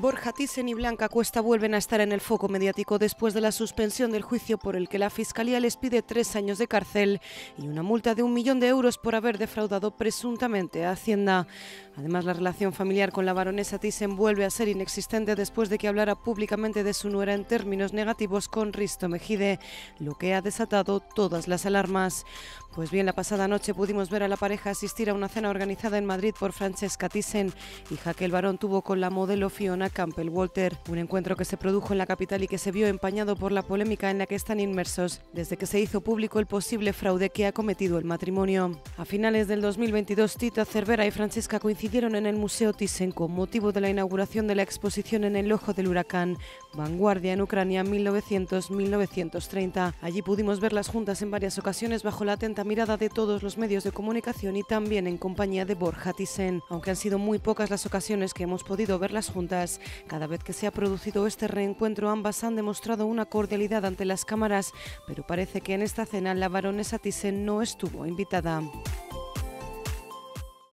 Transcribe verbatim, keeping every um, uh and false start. Borja Thyssen y Blanca Cuesta vuelven a estar en el foco mediático después de la suspensión del juicio por el que la Fiscalía les pide tres años de cárcel y una multa de un millón de euros por haber defraudado presuntamente a Hacienda. Además, la relación familiar con la baronesa Thyssen vuelve a ser inexistente después de que hablara públicamente de su nuera en términos negativos con Risto Mejide, lo que ha desatado todas las alarmas. Pues bien, la pasada noche pudimos ver a la pareja asistir a una cena organizada en Madrid por Francesca Thyssen, hija que el barón tuvo con la modelo Fiona Campbell-Walter, un encuentro que se produjo en la capital y que se vio empañado por la polémica en la que están inmersos desde que se hizo público el posible fraude que ha cometido el matrimonio. A finales del dos mil veintidós, Tita Cervera y Francesca coincidieron en el Museo Thyssen con motivo de la inauguración de la exposición en el Ojo del Huracán, Vanguardia en Ucrania mil novecientos a mil novecientos treinta. Allí pudimos verlas juntas en varias ocasiones bajo la atenta mirada de todos los medios de comunicación y también en compañía de Borja Thyssen. Aunque han sido muy pocas las ocasiones que hemos podido verlas juntas, cada vez que se ha producido este reencuentro, ambas han demostrado una cordialidad ante las cámaras, pero parece que en esta cena la baronesa Thyssen no estuvo invitada.